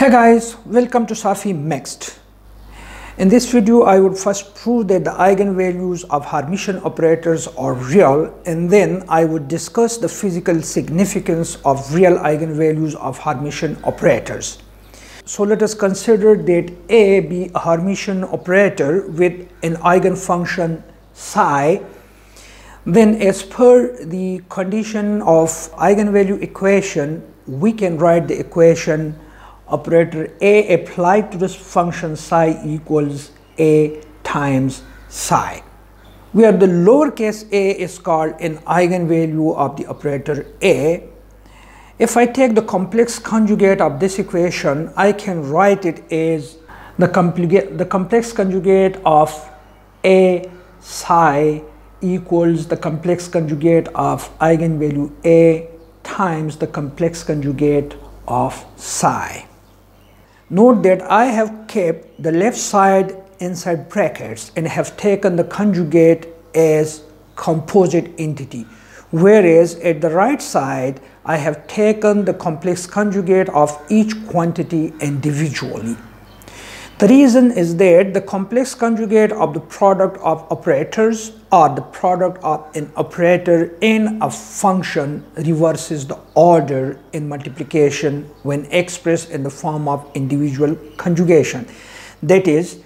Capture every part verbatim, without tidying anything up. Hey guys, welcome to Safi Mixed. In this video, I would first prove that the eigenvalues of Hermitian operators are real, and then I would discuss the physical significance of real eigenvalues of Hermitian operators. So let us consider that A be a Hermitian operator with an eigenfunction psi. Then as per the condition of eigenvalue equation, we can write the equation operator A applied to this function psi equals A times psi, where the lowercase a is called an eigenvalue of the operator A. If I take the complex conjugate of this equation, I can write it as the, the complex conjugate of A psi equals the complex conjugate of eigenvalue A times the complex conjugate of psi. Note that I have kept the left side inside brackets and have taken the conjugate as composite entity, whereas at the right side I have taken the complex conjugate of each quantity individually. The reason is that the complex conjugate of the product of operators or the product of an operator and a function reverses the order in multiplication when expressed in the form of individual conjugation. That is,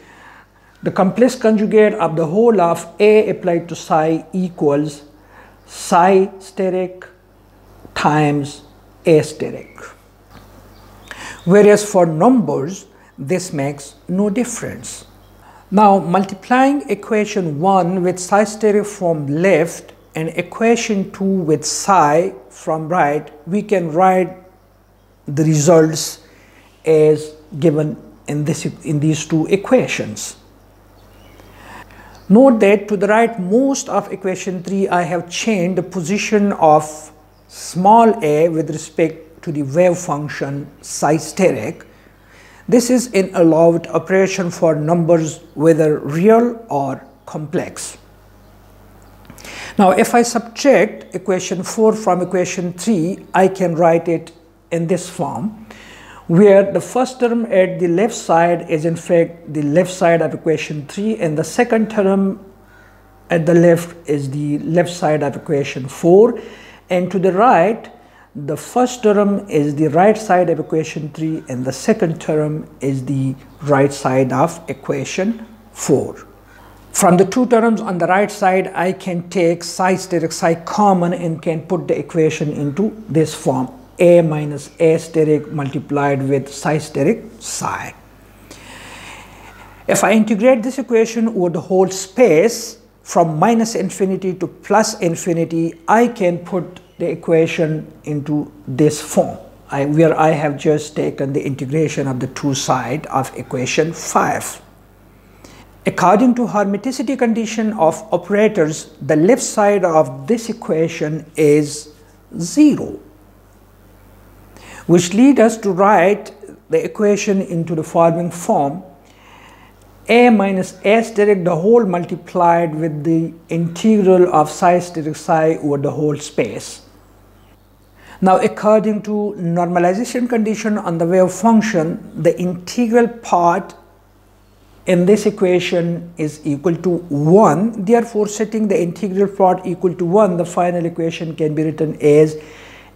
the complex conjugate of the whole of A applied to psi equals psi steric times A steric. Whereas for numbers, this makes no difference. Now, multiplying equation one with psi steric from left and equation two with psi from right, we can write the results as given in this in these two equations. Note that to the right most of equation three, I have changed the position of small a with respect to the wave function psi steric. This is an allowed operation for numbers, whether real or complex. Now, if I subtract equation four from equation three, I can write it in this form, where the first term at the left side is in fact the left side of equation three, and the second term at the left is the left side of equation four, and to the right, the first term is the right side of equation three and the second term is the right side of equation four. From the two terms on the right side, I can take psi steric psi common and can put the equation into this form: A minus A steric multiplied with psi steric psi. If I integrate this equation over the whole space from minus infinity to plus infinity, I can put the equation into this form, I, where I have just taken the integration of the two sides of equation five. According to hermiticity condition of operators, the left side of this equation is zero, which leads us to write the equation into the following form: A minus A steric the whole multiplied with the integral of psi steric psi over the whole space. Now, according to normalization condition on the wave function, the integral part in this equation is equal to one. Therefore, setting the integral part equal to one, the final equation can be written as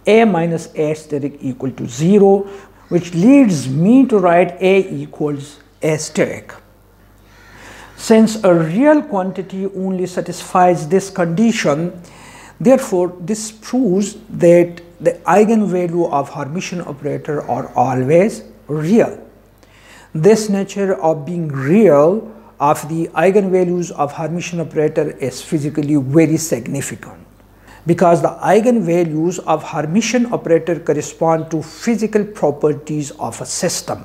A minus A steric equal to zero, which leads me to write A equals A steric. Since a real quantity only satisfies this condition, therefore this proves that the eigenvalue of Hermitian operator are always real. This nature of being real of the eigenvalues of Hermitian operator is physically very significant, because the eigenvalues of Hermitian operator correspond to physical properties of a system,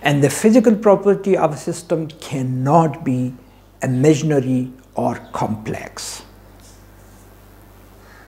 and the physical property of a system cannot be imaginary or complex.